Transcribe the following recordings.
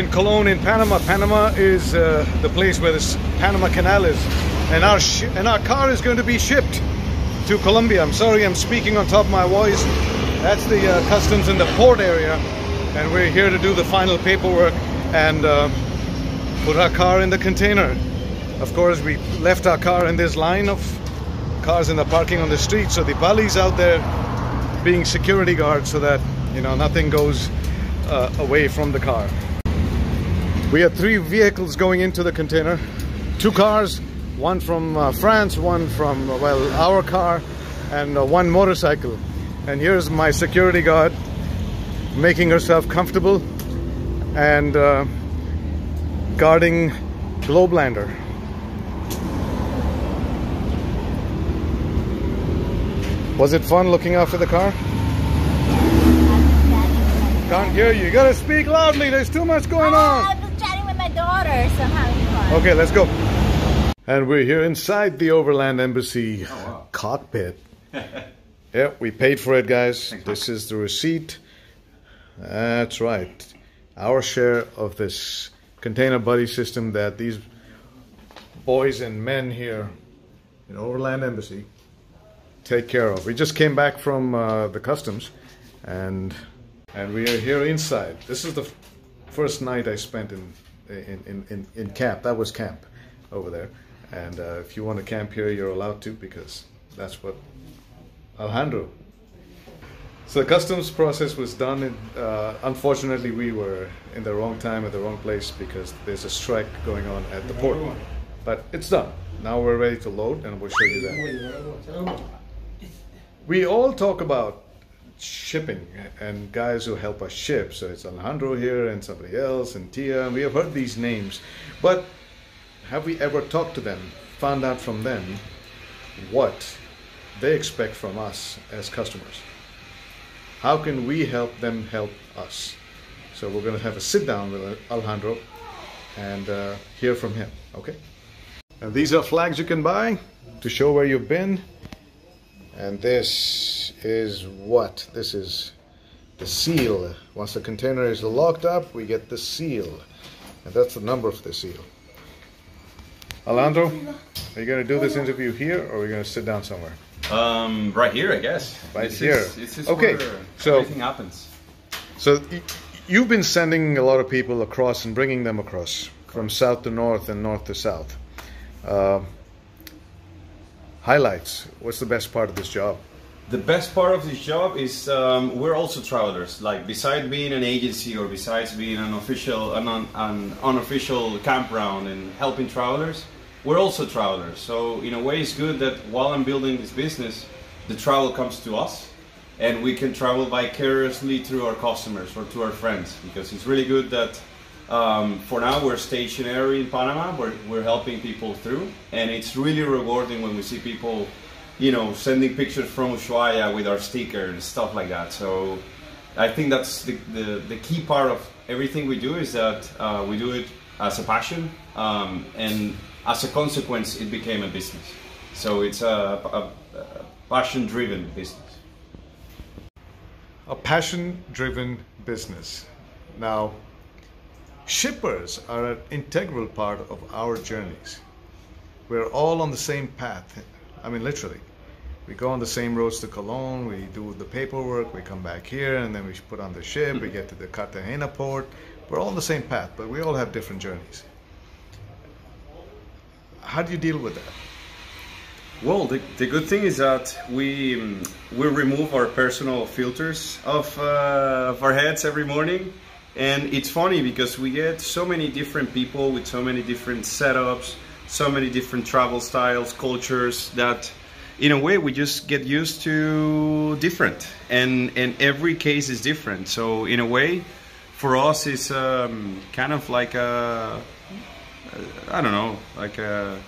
in Colon in Panama. Panama is the place where this Panama Canal is, and our car is going to be shipped to Colombia. I'm sorry, I'm speaking on top of my voice. That's the customs in the port area, and we're here to do the final paperwork and put our car in the container. Of course, we left our car in this line of cars in the parking on the street, so the Balis out there being security guards so that, you know, nothing goes away from the car. We had three vehicles going into the container. Two cars, one from France, one from, well, our car, and one motorcycle. And here's my security guard making herself comfortable and guarding Globelander. Was it fun looking after the car? Can't hear you. You gotta speak loudly. There's too much going on. I was chatting with my daughter, so I'm having fun. Okay, let's go. And we're here inside the Overland Embassy cockpit. Yeah, we paid for it, guys. This is the receipt. That's right. Our share of this container buddy system that these boys and men here in Overland Embassy take care of. We just came back from the customs, and we are here inside. This is the first night I spent in camp. That was camp over there. And if you want to camp here, you're allowed to, because that's what Alejandro. So the customs process was done. Unfortunately, we were in the wrong time at the wrong place because there's a strike going on at the port. But it's done. Now we're ready to load, and we'll show you that. We all talk about shipping and guys who help us ship. So it's Alejandro here and somebody else and Tia. And we have heard these names. But have we ever talked to them, found out from them what they expect from us as customers? How can we help them help us? So we're going to have a sit down with Alejandro and hear from him, okay? And these are flags you can buy to show where you've been. And this is what? This is the seal. Once the container is locked up, we get the seal. And that's the number of the seal. Alejandro, are you going to do this interview here, or are we going to sit down somewhere? Right here, I guess. Right here. This is okay. So everything happens. So you've been sending a lot of people across and bringing them across from south to north and north to south. Highlights. What's the best part of this job? The best part of this job is we're also travelers. Like, besides being an agency or besides being an official, an unofficial campground and helping travelers, we're also travelers. So in a way, it's good that while I'm building this business, the travel comes to us, and we can travel vicariously through our customers or to our friends, because it's really good that for now we're stationary in Panama. We're helping people through, and it's really rewarding when we see people, you know, sending pictures from Ushuaia with our sticker and stuff like that. So I think that's the key part of everything we do, is that we do it as a passion, and as a consequence it became a business. So it's a passion-driven business. A passion-driven business. Now, shippers are an integral part of our journeys. We're all on the same path. I mean, literally. We go on the same roads to Cologne, we do the paperwork, we come back here, and then we put on the ship, we get to the Cartagena port. We're all on the same path, but we all have different journeys. How do you deal with that? Well, the good thing is that we remove our personal filters of our heads every morning. And it's funny because we get so many different people with so many different setups, so many different travel styles, cultures, that in a way we just get used to different, and every case is different. So in a way for us it's kind of like a, I don't know, like a,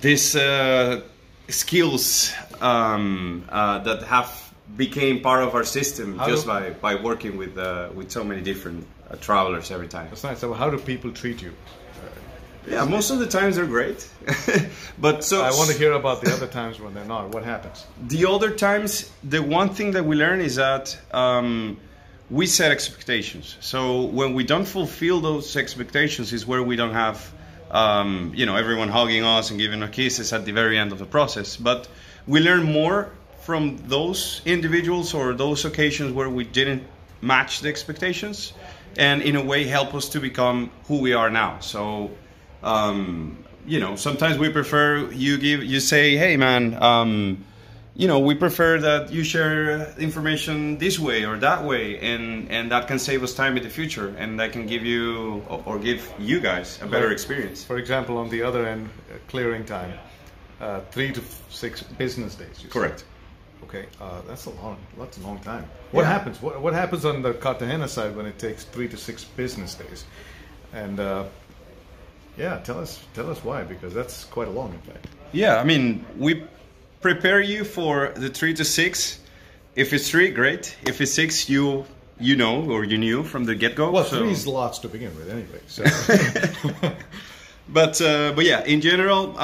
this skills that have became part of our system just by working with so many different travelers every time. That's nice. So how do people treat you? Yeah, most of the times they're great, but so I want to hear about the other times when they're not. What happens? The other times, the one thing that we learn is that we set expectations. So when we don't fulfill those expectations is where we don't have, everyone hugging us and giving us kisses at the very end of the process. But we learn more from those individuals or those occasions where we didn't match the expectations, and in a way help us to become who we are now. So, sometimes we prefer you say, hey man, we prefer that you share information this way or that way, and that can save us time in the future, and that can give you or give you guys a better experience. For example, on the other end, clearing time, 3 to 6 business days. Correct. Okay, that's a long time. What happens? What happens on the Cartagena side when it takes 3 to 6 business days? And tell us why, because that's quite a long, in fact. Yeah, I mean, we prepare you for the 3 to 6. If it's 3, great. If it's 6, you knew from the get-go. Well, so 3 is lots to begin with, anyway. So. But yeah, in general,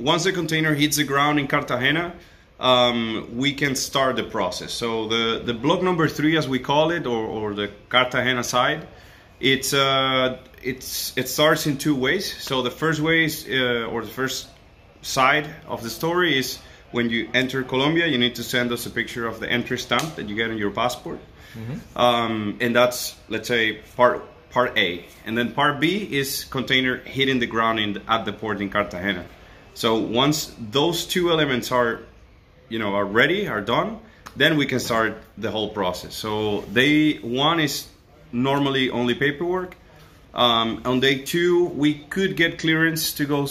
once the container hits the ground in Cartagena, we can start the process. So the block number 3, as we call it, or the Cartagena side, it starts in 2 ways. So the first way is, the first side of the story is when you enter Colombia, you need to send us a picture of the entry stamp that you get on your passport. Mm-hmm. And that's, let's say, part A. And then part B is container hitting the ground at the port in Cartagena. So once those 2 elements are ready, are done, then we can start the whole process. So day 1 is normally only paperwork. On day 2, we could get clearance to go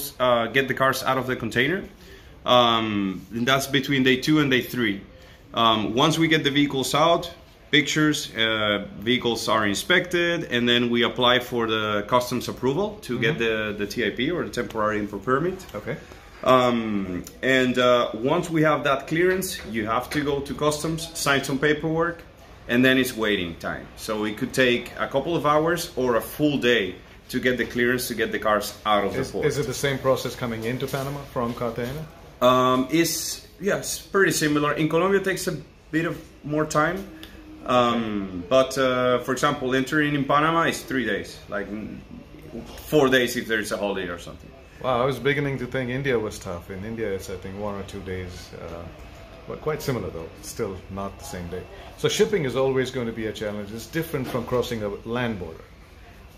get the cars out of the container. And that's between day 2 and day 3. Once we get the vehicles out, pictures, vehicles are inspected, and then we apply for the customs approval to get the TIP, or the temporary import permit. Okay. Once we have that clearance, you have to go to customs, sign some paperwork, and then it's waiting time. So it could take a couple of hours or a full day to get the clearance to get the cars out of the port. Is it the same process coming into Panama from Cartagena? It's pretty similar. In Colombia it takes a bit of more time. For example, entering in Panama is 3 days, like 4 days if there's a holiday or something. Wow, I was beginning to think India was tough. In India, it's, I think, 1 or 2 days, but quite similar, though. Still not the same day. So shipping is always going to be a challenge. It's different from crossing a land border,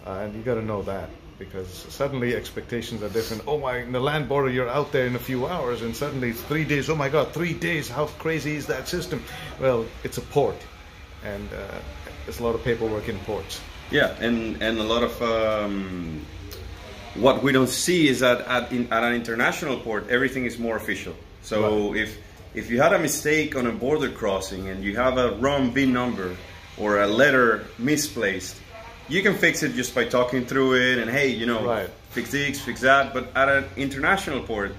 and you got to know that, because suddenly expectations are different. Oh my, in the land border, you're out there in a few hours, and suddenly it's 3 days. Oh my God, 3 days. How crazy is that system? Well, it's a port, and there's a lot of paperwork in ports. Yeah, and a lot of... what we don't see is that at an international port, everything is more official. So if you had a mistake on a border crossing and you have a wrong BIN number or a letter misplaced, you can fix it just by talking through it and, hey, fix this, fix that. But at an international port,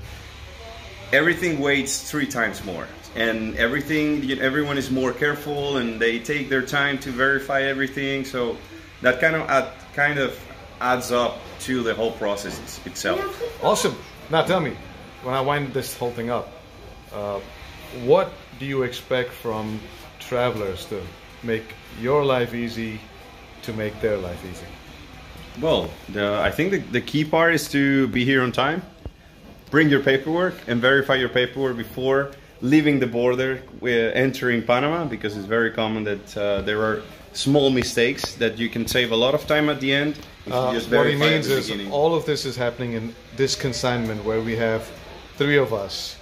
everything weighs 3 times more, and everyone is more careful, and they take their time to verify everything. So that kind of adds up to the whole process itself. Awesome. Now tell me, when I wind this whole thing up, what do you expect from travelers to make your life easy, to make their life easy? Well, I think the key part is to be here on time, bring your paperwork, and verify your paperwork before leaving the border, entering Panama, because it's very common that there are small mistakes that you can save a lot of time at the end. What he means is all of this is happening in this consignment where we have 3 of us.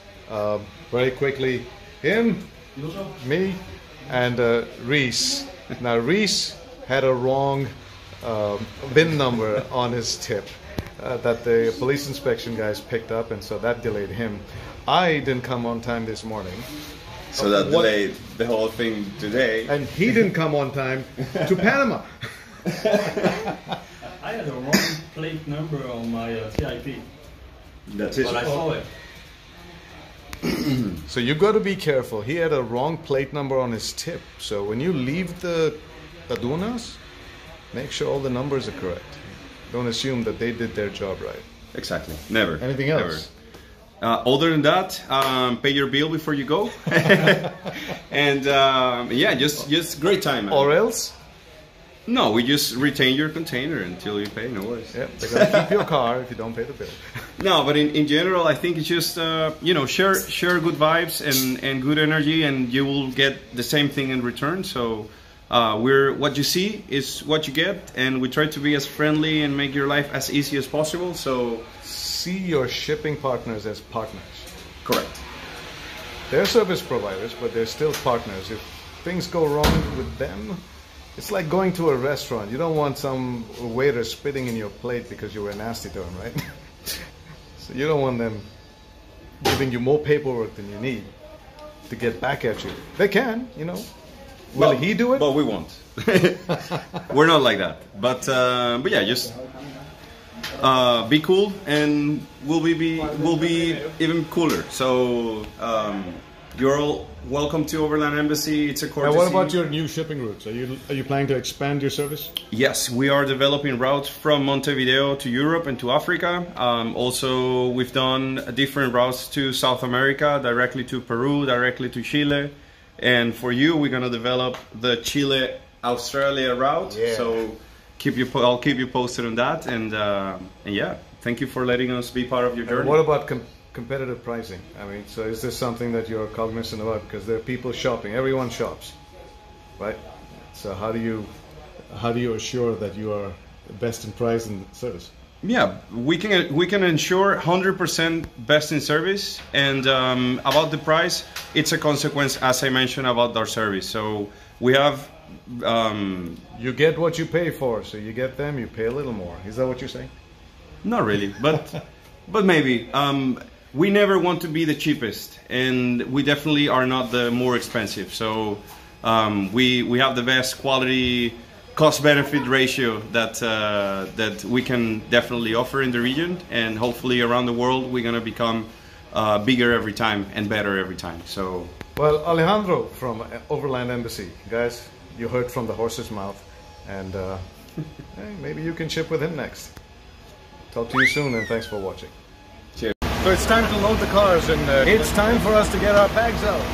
Very quickly, him, me, and Reese. Now Reese had a wrong BIN number on his tip that the police inspection guys picked up, and so that delayed him. I didn't come on time this morning. So that delayed the whole thing today. And he didn't come on time to Panama. I had a wrong plate number on my CIP. That's it. But I saw it. So you've got to be careful. He had a wrong plate number on his tip. So when you leave the Aduanas, make sure all the numbers are correct. Don't assume that they did their job right. Exactly. Never. Anything else? Never. Other than that, pay your bill before you go, and just great time. Or else, No, we just retain your container until you pay. No worries. Yep, they're gonna keep your car if you don't pay the bill. No, but in general, I think it's just you know, share good vibes and good energy, and you will get the same thing in return. So we're what you see is what you get, and we try to be as friendly and make your life as easy as possible. So see your shipping partners as partners. Correct. They're service providers, but they're still partners. If things go wrong with them, it's like going to a restaurant. You don't want some waiter spitting in your plate because you were nasty to him, right? So you don't want them giving you more paperwork than you need to get back at you. They can, you know. Will he do it? But we won't. We're not like that. But yeah, just be cool, and we'll be even cooler. So you're all welcome to Overland Embassy. It's a courtesy. Now, what about your new shipping routes? Are you planning to expand your service? Yes, we are developing routes from Montevideo to Europe and to Africa. Also, we've done different routes to South America, directly to Peru, directly to Chile. And for you, we're going to develop the Chile-Australia route. Yeah. So I'll keep you posted on that. And yeah, thank you for letting us be part of your journey. And what about competitive pricing? I mean, so is this something that you're cognizant about? Because there are people shopping. Everyone shops, right? So how do you assure that you are best in price and service? Yeah, we can ensure 100% best in service. And about the price, it's a consequence, as I mentioned, about our service. So we have. You get what you pay for. So you get them, you pay a little more. Is that what you're saying? Not really, but but maybe. We never want to be the cheapest, and we definitely are not the more expensive. So we have the best quality cost-benefit ratio that that we can definitely offer in the region, and hopefully around the world we're gonna become bigger every time and better every time. So well, Alejandro from Overland Embassy, guys, you heard from the horse's mouth, and hey, maybe you can ship with him next. Talk to you soon, and thanks for watching. Cheers. So it's time to load the cars, and it's time for us to get our bags out.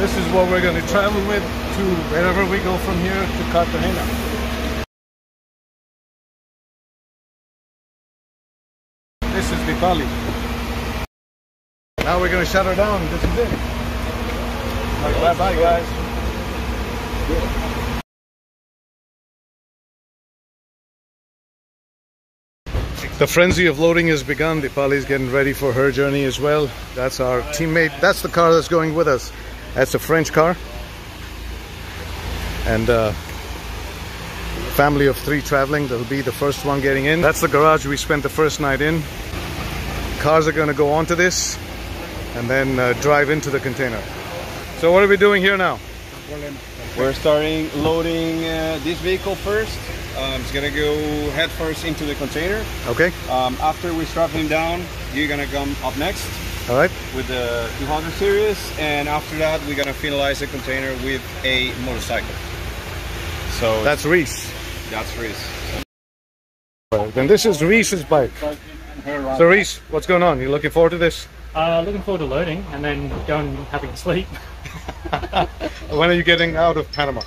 This is what we're going to travel with to wherever we go from here to Cartagena. This is the Bali. Now we're going to shut her down. This is it. Bye bye, guys. The frenzy of loading has begun. Dipali's getting ready for her journey as well. That's our teammate. That's the car that's going with us. That's a French car. And family of three traveling. That'll be the first one getting in. That's the garage we spent the first night in. Cars are going to go onto this and then drive into the container. So what are we doing here now? We're starting loading this vehicle first. It's gonna go head first into the container. Okay. After we strap him down, you're gonna come up next. All right. With the 200 series, and after that, we're gonna finalize the container with a motorcycle. So that's Reese. That's Reese. Right. And this is Reese's bike. So Reese, what's going on? You looking forward to this? Looking forward to loading and then going and having sleep. When are you getting out of Panama?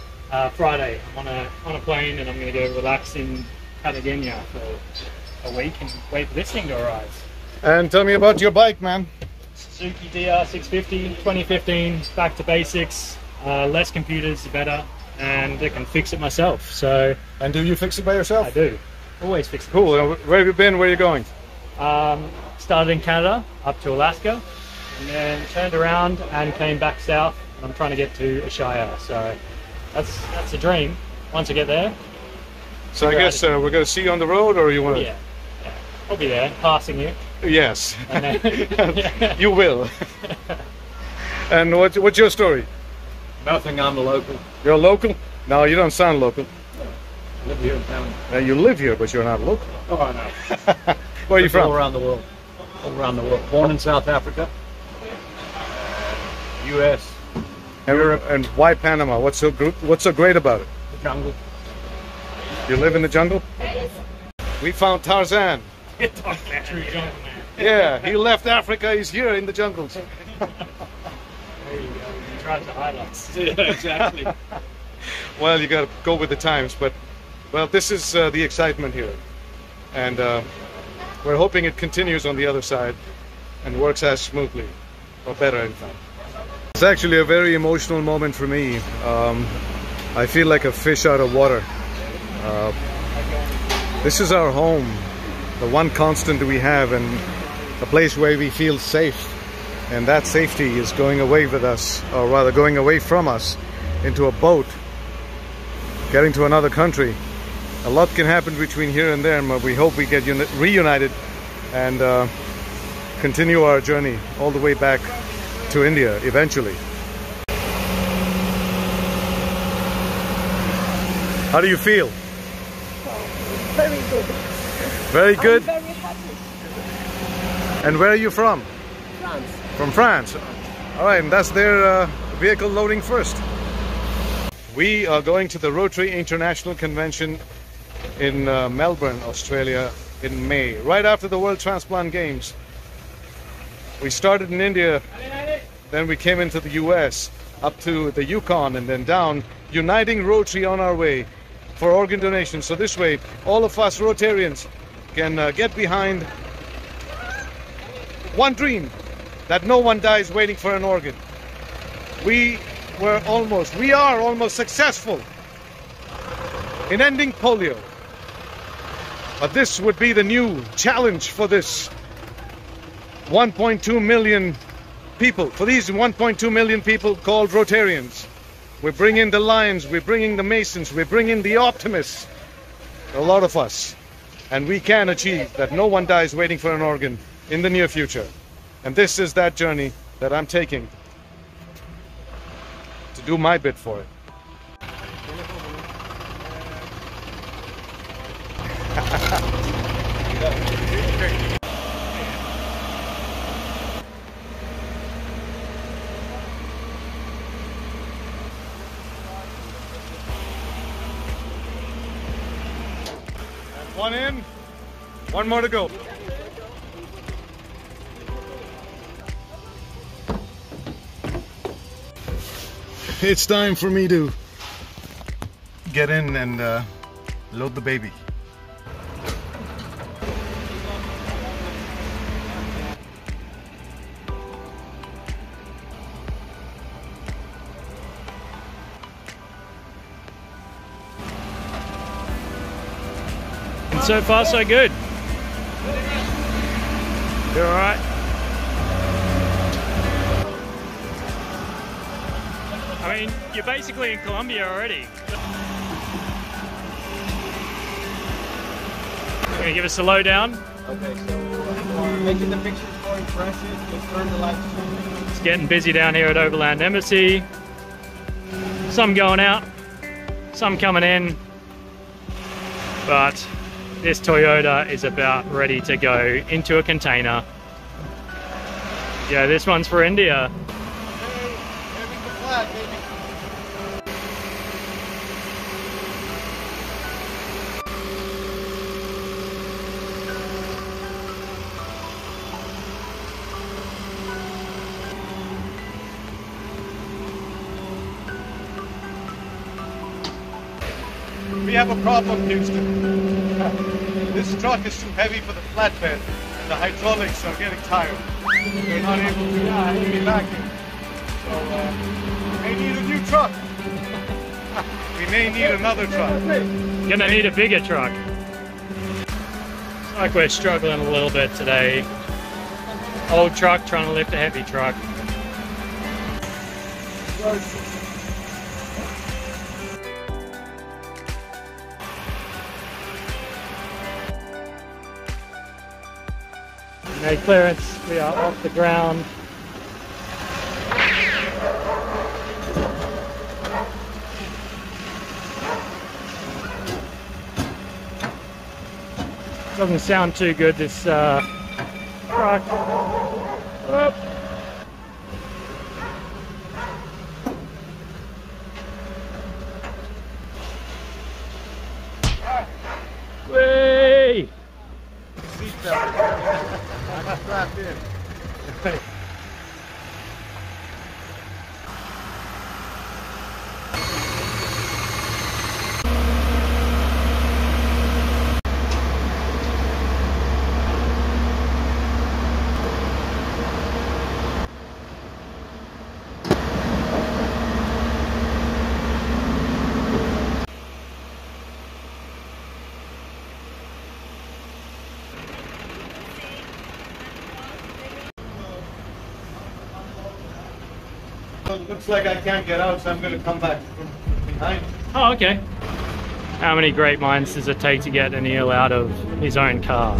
Friday. I'm on a plane, and I'm going to go relax in Cartagena for a week and wait for this thing to arrive. And tell me about your bike, man. Suzuki DR650, 2015, back to basics, less computers, better, and I can fix it myself. So. And do you fix it by yourself? I do. Always fix it. Cool. And where have you been? Where are you going? Started in Canada, up to Alaska, and then turned around and came back south. And I'm trying to get to Ushuaia, so. That's a dream. Once I get there. So I guess we're going to see you on the road, or you want to? Yeah, yeah. I'll be there, passing you. Yes. And then you will. And what's your story? Nothing. I'm a local. You're a local? No, you don't sound local. No. I live here in town. You live here, but you're not local. Oh, I know. Where are you from? All around the world. All around the world. Born in South Africa. U.S. Europe. And why Panama? What's so great about it? The jungle. You live in the jungle? We found Tarzan. True jungle man. Yeah, he left Africa, he's here in the jungles. There you go. You tried to highlight. Yeah, exactly. well, you gotta go with the times, but well, this is the excitement here, and we're hoping it continues on the other side and works as smoothly, or better in fact. It's actually a very emotional moment for me. I feel like a fish out of water. This is our home, the one constant we have, and a place where we feel safe. And that safety is going away with us, or rather going away from us, into a boat, getting to another country. A lot can happen between here and there, but we hope we get reunited and continue our journey all the way back to India eventually. How do you feel? Very good. Very good? I'm very happy. And where are you from? France. From France. All right, and that's their vehicle loading first. We are going to the Rotary International Convention in Melbourne, Australia in May, right after the World Transplant Games. We started in India, then we came into the US, up to the Yukon and then down, uniting Rotary on our way for organ donation. So this way, all of us Rotarians can get behind one dream, that no one dies waiting for an organ. We are almost successful in ending polio. But this would be the new challenge for this 1.2 million people. For these 1.2 million people called Rotarians. We bring in the Lions, we bring in the Masons, we bring in the Optimists. A lot of us. And we can achieve that no one dies waiting for an organ in the near future. And this is that journey that I'm taking to do my bit for it. One in, one more to go. It's time for me to get in and load the baby. And so far, so good. You're all right. I mean, you're basically in Colombia already. You're gonna give us a lowdown? Okay, so making the pictures more impressive, just turn the lights on. It's getting busy down here at Overland Embassy. Some going out, some coming in. But this Toyota is about ready to go into a container. Yeah, this one's for India. We have a problem, Houston. This truck is too heavy for the flatbed, and the hydraulics are getting tired. They're not able to vacuum. So we may need a new truck. We may need another truck. Gonna need a bigger truck. It's like we're struggling a little bit today. Old truck trying to lift a heavy truck. No clearance, we are off the ground. Doesn't sound too good, this truck. Whoop. Whee! I'm strapped in. so it looks like I can't get out, so I'm going to come back from behind. Oh, okay. How many great minds does it take to get an eel out of his own car?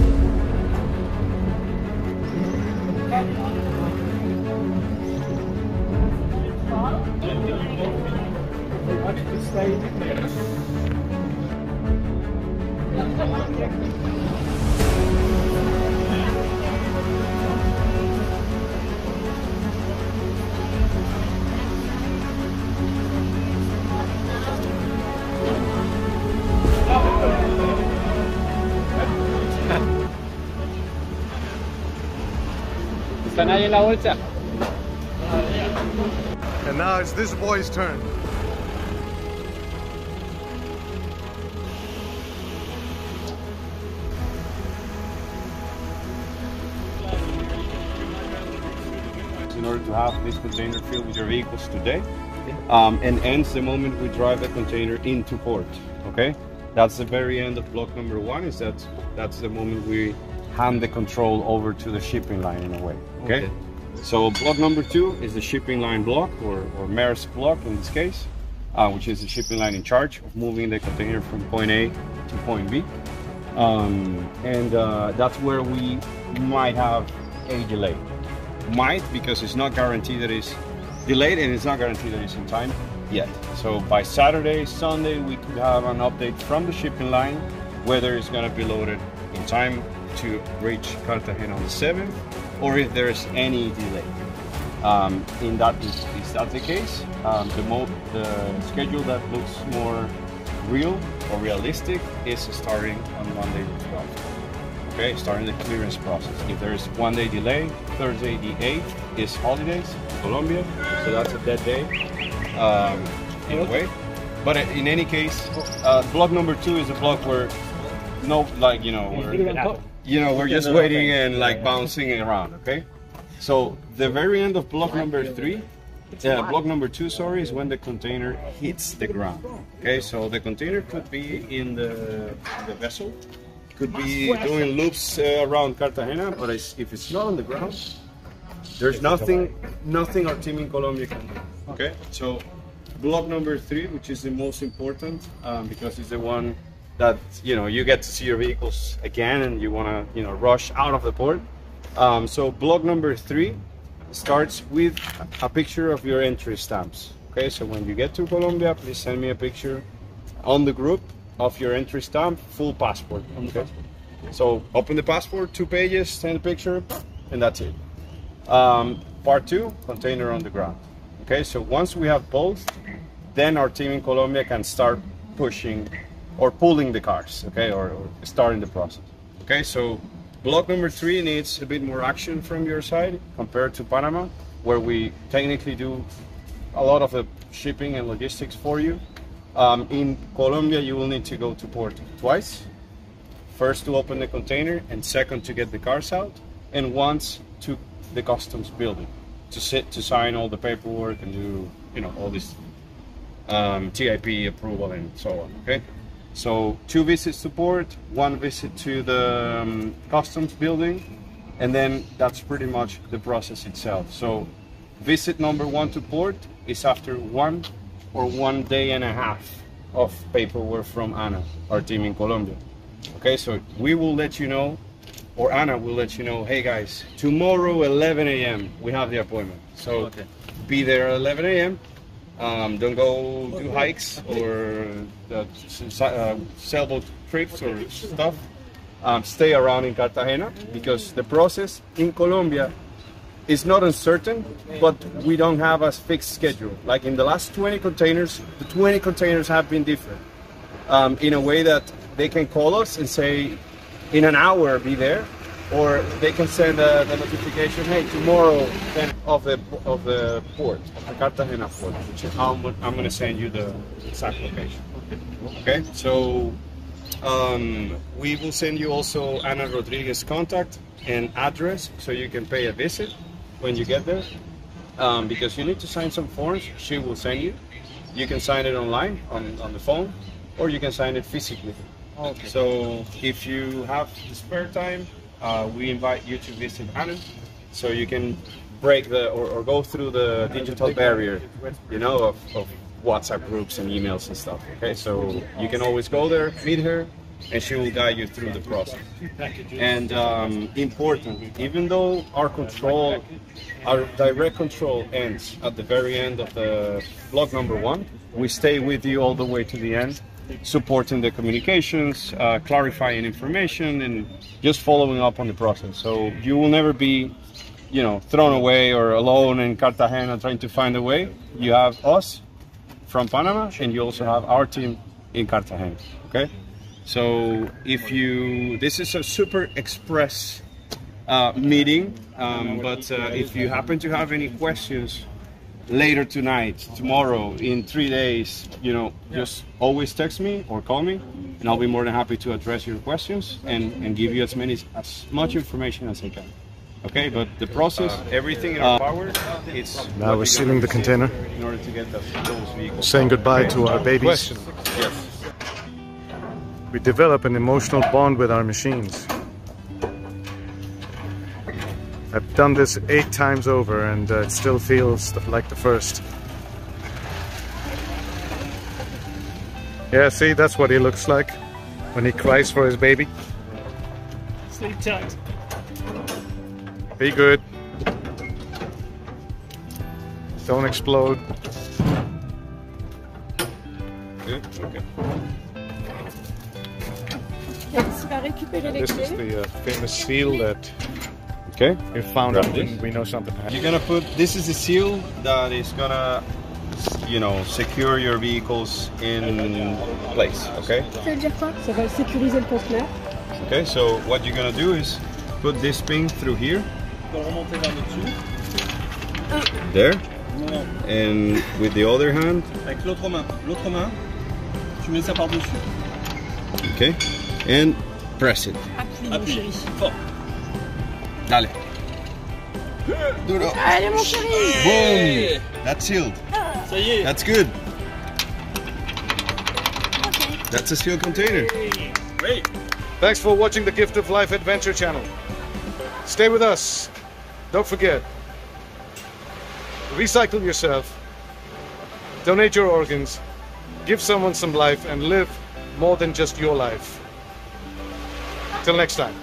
And now it's this boy's turn. In order to have this container filled with your vehicles today, and ends the moment we drive the container into port. Okay, that's the very end of block number one. Is that's the moment we hand the control over to the shipping line in a way, okay? So block number two is the shipping line block, or Maersk block in this case, which is the shipping line in charge of moving the container from point A to point B. That's where we might have a delay. Might, because it's not guaranteed that it's delayed and it's not guaranteed that it's in time yet. So by Saturday, Sunday, we could have an update from the shipping line, whether it's gonna be loaded in time to reach Cartagena on the 7th, or if there's any delay. Is that the case? The schedule that looks more real or realistic is starting on Monday the 12th. Okay, starting the clearance process. If there's 1 day delay, Thursday the 8th is holidays in Colombia, so that's a dead day in a way. But in any case, block number two is a block where no, like, you know, we're just waiting and like bouncing around, okay? So the very end of block number three, block number two, sorry, is when the container hits the ground, okay? So the container could be in the vessel, could be doing loops around Cartagena, but if it's not on the ground, there's nothing our team in Colombia can do, okay? So block number three, which is the most important, because it's the one that, you know, you get to see your vehicles again and you want to, you know, rush out of the port. So block number three starts with a picture of your entry stamps. Okay, so when you get to Colombia, please send me a picture on the group of your entry stamp, full passport. Okay, so open the passport, 2 pages, send a picture, and that's it. Part two, container on the ground. Okay, so once we have both, then our team in Colombia can start pushing or pulling the cars, okay, or starting the process. Okay, so block number three needs a bit more action from your side compared to Panama, where we technically do a lot of the shipping and logistics for you. In Colombia, you will need to go to port twice. First to open the container, and second to get the cars out, and once to the customs building to sign all the paperwork and do, you know, all this TIP approval and so on, okay? So 2 visits to port, 1 visit to the customs building, and then that's pretty much the process itself. So visit number 1 to port is after 1 or 1.5 days of paperwork from Ana, our team in Colombia. Okay, so we will let you know, or Ana will let you know, hey guys, tomorrow 11 a.m. we have the appointment. So okay, be there at 11 a.m. Don't go do hikes or sailboat trips or stuff. Stay around in Cartagena, because the process in Colombia is not uncertain, but we don't have a fixed schedule. Like in the last 20 containers, the 20 containers have been different, in a way that they can call us and say, in an hour be there, or they can send the notification, hey, tomorrow, then of the port, of the Cartagena port, which is how I'm going to send you the exact location. Okay, so we will send you also Ana Rodriguez's contact and address, so you can pay a visit when you get there, because you need to sign some forms. She will send you. You can sign it online on the phone, or you can sign it physically. Okay. So if you have the spare time, we invite you to visit Ana, so you can break the or go through the digital barrier, you know, of WhatsApp groups and emails and stuff. Okay, so you can always go there, meet her, and she will guide you through the process. And important, even though our control, our direct control ends at the very end of the block number 1, we stay with you all the way to the end, supporting the communications, clarifying information, and just following up on the process. So you will never be, you know, thrown away or alone in Cartagena trying to find a way. You have us from Panama, and you also have our team in Cartagena, okay? So if you, this is a super express meeting, but if you happen to have any questions later tonight, tomorrow, in 3 days, you know, just always text me or call me, and I'll be more than happy to address your questions and give you as much information as I can. Okay, but the process, everything in our power, it's... Now we're sealing the container, in order to get those vehicles. Saying goodbye to our babies. Question. Yes. We develop an emotional bond with our machines. I've done this 8 times over, and it still feels like the first. Yeah, see, that's what he looks like when he cries for his baby. Sleep tight. Be good. Don't explode. Good? Okay. This is the famous seal that we found out when we know something happened. You're gonna put, this is the seal that is gonna, you know, secure your vehicles in place, okay? Okay, so what you're gonna do is put this pin through here, there, and with the other hand, okay, and press it. Dale. Duro. Boom! That's sealed. That's good. Okay. That's a sealed container. Great. Thanks for watching the Gift of Life Adventure channel. Stay with us. Don't forget, recycle yourself, donate your organs, give someone some life, and live more than just your life. Till next time.